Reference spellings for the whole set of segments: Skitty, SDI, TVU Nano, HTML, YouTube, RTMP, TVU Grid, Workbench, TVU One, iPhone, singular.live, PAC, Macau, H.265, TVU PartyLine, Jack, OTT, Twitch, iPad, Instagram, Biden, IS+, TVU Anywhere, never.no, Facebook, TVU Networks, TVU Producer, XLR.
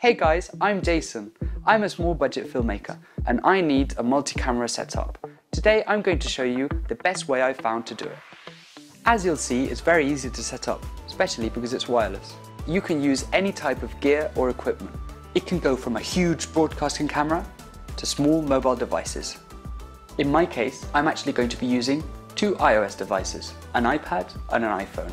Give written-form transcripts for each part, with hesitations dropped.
Hey guys, I'm Jason. I'm a small budget filmmaker and I need a multi-camera setup. Today I'm going to show you the best way I found to do it. As you'll see, it's very easy to set up, especially because it's wireless. You can use any type of gear or equipment. It can go from a huge broadcasting camera to small mobile devices. In my case, I'm actually going to be using two iOS devices, an iPad and an iPhone.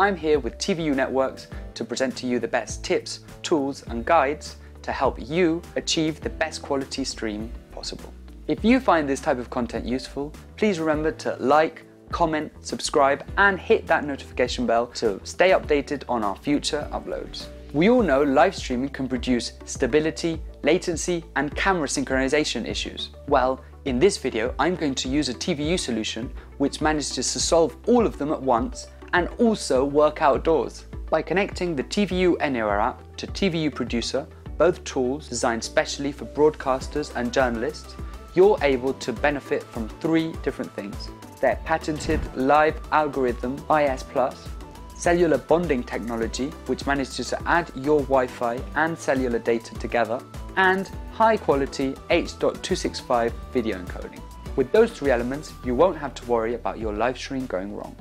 I'm here with TVU Networks to present to you the best tips, tools and guides to help you achieve the best quality stream possible. If you find this type of content useful, please remember to like, comment, subscribe and hit that notification bell to stay updated on our future uploads. We all know live streaming can produce stability, latency and camera synchronization issues. Well, in this video I'm going to use a TVU solution which manages to solve all of them at once and also work outdoors. By connecting the TVU Anywhere app to TVU Producer, both tools designed specially for broadcasters and journalists, you're able to benefit from three different things: their patented live algorithm IS+, cellular bonding technology which manages to add your Wi-Fi and cellular data together, and high quality H.265 video encoding. With those three elements, you won't have to worry about your live stream going wrong.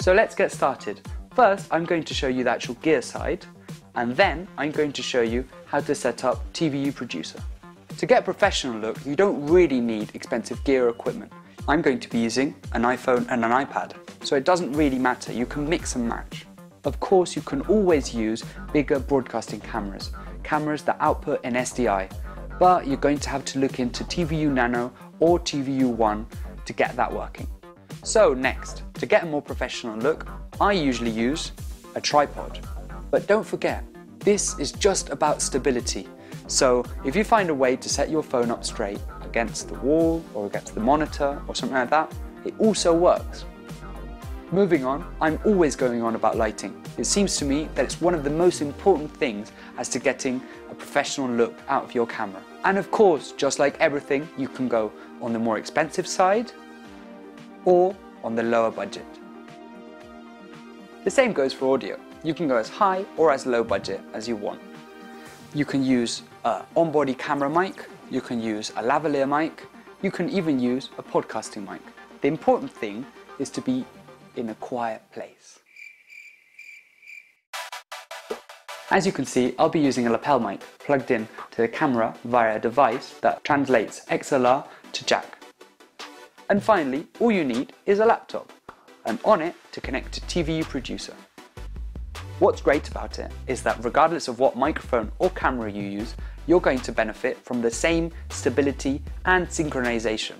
So let's get started. First, I'm going to show you the actual gear side, and then I'm going to show you how to set up TVU Producer. To get a professional look, you don't really need expensive gear or equipment. I'm going to be using an iPhone and an iPad, so it doesn't really matter, you can mix and match. Of course, you can always use bigger broadcasting cameras, cameras that output an SDI, but you're going to have to look into TVU Nano or TVU One to get that working. So next, to get a more professional look, I usually use a tripod. But don't forget, this is just about stability. So if you find a way to set your phone up straight against the wall or against the monitor or something like that, it also works. Moving on, I'm always going on about lighting. It seems to me that it's one of the most important things as to getting a professional look out of your camera. And of course, just like everything, you can go on the more expensive side or on the lower budget. The same goes for audio. You can go as high or as low budget as you want. You can use an on-body camera mic, you can use a lavalier mic, you can even use a podcasting mic. The important thing is to be in a quiet place. As you can see, I'll be using a lapel mic plugged in to the camera via a device that translates XLR to Jack. And finally, all you need is a laptop, and on it to connect to TVU Producer. What's great about it is that regardless of what microphone or camera you use, you're going to benefit from the same stability and synchronization.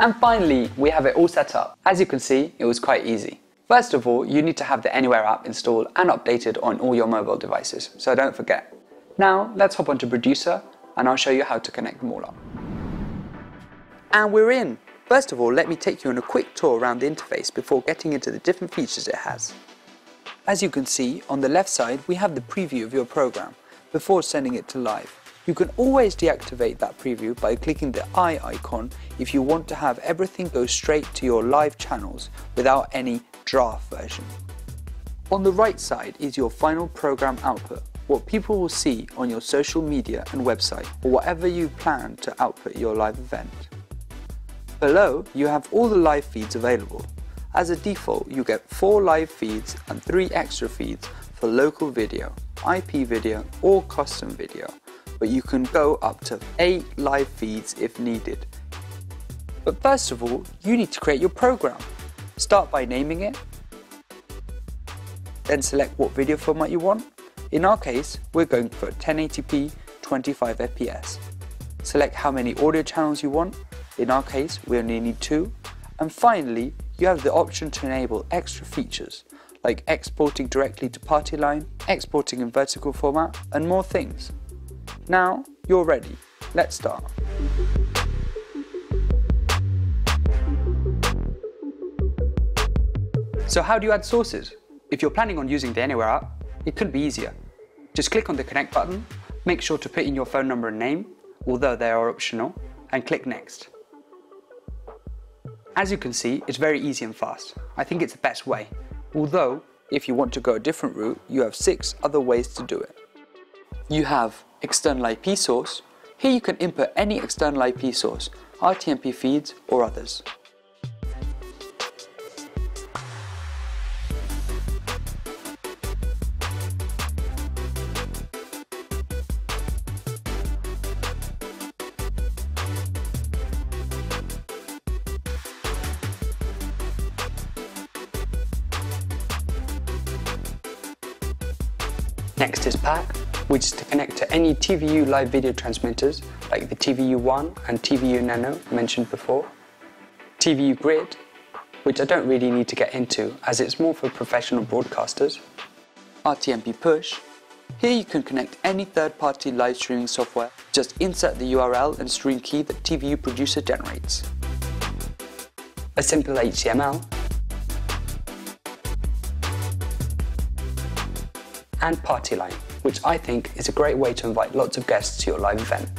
And finally, we have it all set up. As you can see, it was quite easy. First of all, you need to have the Anywhere app installed and updated on all your mobile devices, so don't forget. Now, let's hop onto Producer and I'll show you how to connect them all up. And we're in! First of all, let me take you on a quick tour around the interface before getting into the different features it has. As you can see, on the left side we have the preview of your program before sending it to live. You can always deactivate that preview by clicking the eye icon if you want to have everything go straight to your live channels without any draft version. On the right side is your final program output, what people will see on your social media and website or whatever you plan to output your live event. Below, you have all the live feeds available. As a default, you get 4 live feeds and 3 extra feeds for local video, IP video or custom video, but you can go up to 8 live feeds if needed. But first of all, you need to create your program. Start by naming it, then select what video format you want. In our case, we're going for 1080p 25fps. Select how many audio channels you want. In our case, we only need 2. And finally, you have the option to enable extra features like exporting directly to PartyLine, exporting in vertical format, and more things. Now you're ready. Let's start. So how do you add sources? If you're planning on using the Anywhere app, it couldn't be easier. Just click on the connect button, make sure to put in your phone number and name, although they are optional, and click next. As you can see, it's very easy and fast. I think it's the best way. Although, if you want to go a different route, you have 6 other ways to do it. You have external IP source. Here you can input any external IP source, RTMP feeds or others. Next is PAC, which is to connect to any TVU live video transmitters like the TVU One and TVU Nano mentioned before. TVU Grid, which I don't really need to get into as it's more for professional broadcasters. RTMP Push, here you can connect any third-party live streaming software, just insert the URL and stream key that TVU Producer generates. A simple HTML, and PartyLine, which I think is a great way to invite lots of guests to your live event.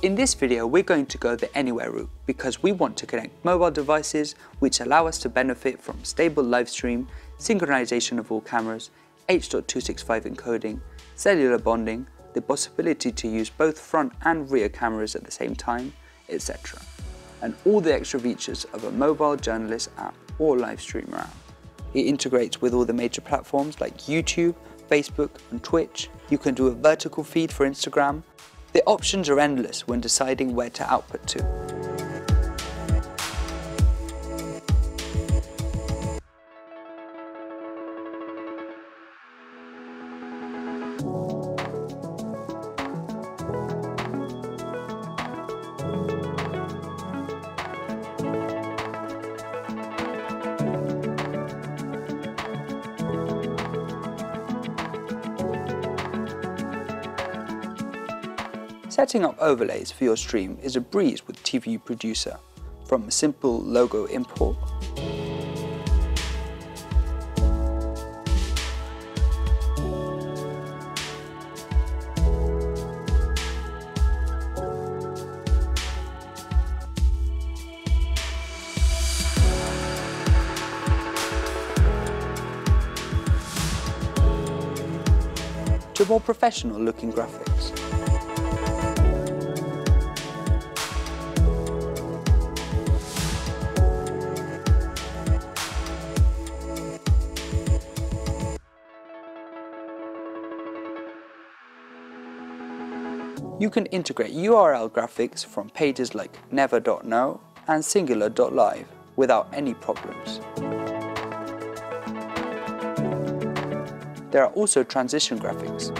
In this video, we're going to go the Anywhere route because we want to connect mobile devices which allow us to benefit from stable live stream, synchronization of all cameras, H.265 encoding, cellular bonding, the possibility to use both front and rear cameras at the same time, etc. And all the extra features of a mobile journalist app or live streamer app. It integrates with all the major platforms like YouTube, Facebook and Twitch. You can do a vertical feed for Instagram. The options are endless when deciding where to output to. Setting up overlays for your stream is a breeze with TVU Producer, from a simple logo import to more professional looking graphics. You can integrate URL graphics from pages like never.no and singular.live without any problems. There are also transition graphics.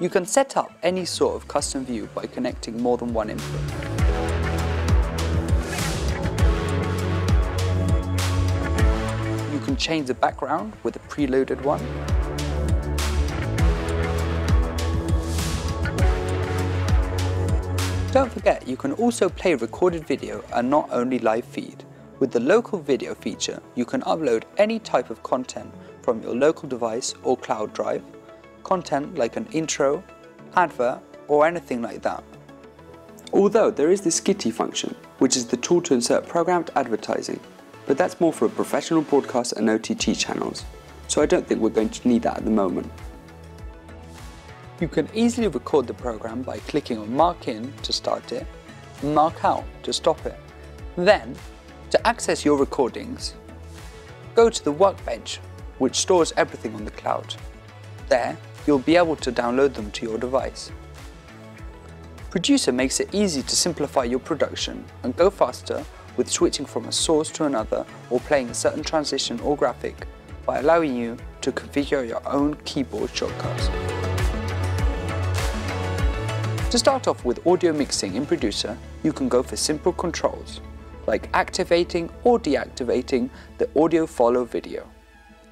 You can set up any sort of custom view by connecting more than one input. You can change the background with a preloaded one. Don't forget, you can also play recorded video and not only live feed. With the local video feature, you can upload any type of content from your local device or cloud drive, content like an intro, advert, or anything like that. Although there is the Skitty function, which is the tool to insert programmed advertising, but that's more for a professional broadcast and OTT channels, so I don't think we're going to need that at the moment. You can easily record the program by clicking on Mark In to start it, and Mark Out to stop it. Then, to access your recordings, go to the Workbench, which stores everything on the cloud. There, you'll be able to download them to your device. Producer makes it easy to simplify your production and go faster with switching from a source to another or playing a certain transition or graphic by allowing you to configure your own keyboard shortcuts. To start off with audio mixing in Producer, you can go for simple controls, like activating or deactivating the audio follow video.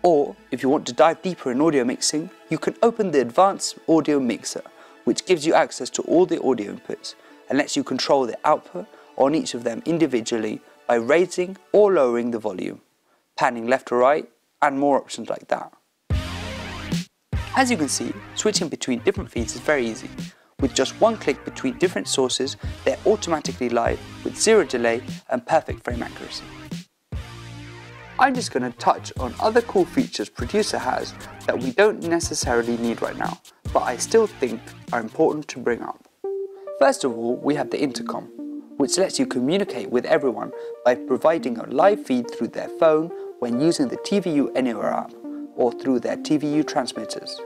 Or, if you want to dive deeper in audio mixing, you can open the Advanced Audio Mixer, which gives you access to all the audio inputs and lets you control the output on each of them individually by raising or lowering the volume, panning left or right, and more options like that. As you can see, switching between different feeds is very easy. with just one click between different sources. They're automatically live with zero delay and perfect frame accuracy. I'm just going to touch on other cool features Producer has that we don't necessarily need right now, but I still think are important to bring up. First of all, we have the intercom, which lets you communicate with everyone by providing a live feed through their phone when using the TVU Anywhere app or through their TVU transmitters.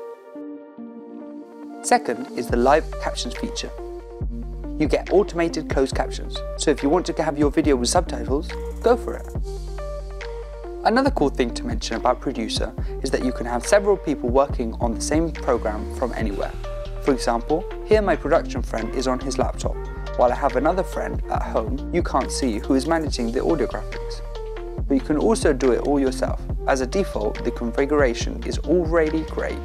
Second is the live captions feature. You get automated closed captions, so if you want to have your video with subtitles, go for it. Another cool thing to mention about Producer is that you can have several people working on the same program from anywhere. For example, here my production friend is on his laptop, while I have another friend at home you can't see who is managing the audio graphics. But you can also do it all yourself. As a default, the configuration is already great.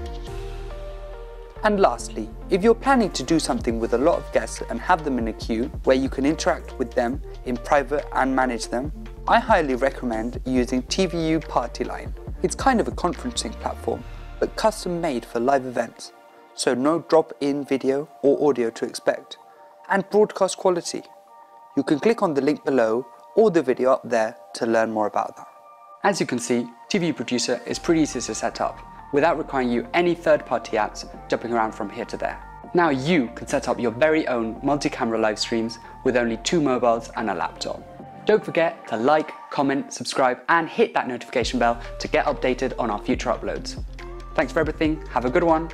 And lastly, if you're planning to do something with a lot of guests and have them in a queue where you can interact with them in private and manage them, I highly recommend using TVU PartyLine. It's kind of a conferencing platform, but custom made for live events, so no drop-in video or audio to expect, and broadcast quality. You can click on the link below or the video up there to learn more about that. As you can see, TVU Producer is pretty easy to set up, without requiring you any third-party apps jumping around from here to there. Now you can set up your very own multi-camera live streams with only two mobiles and a laptop. Don't forget to like, comment, subscribe, and hit that notification bell to get updated on our future uploads. Thanks for everything, have a good one.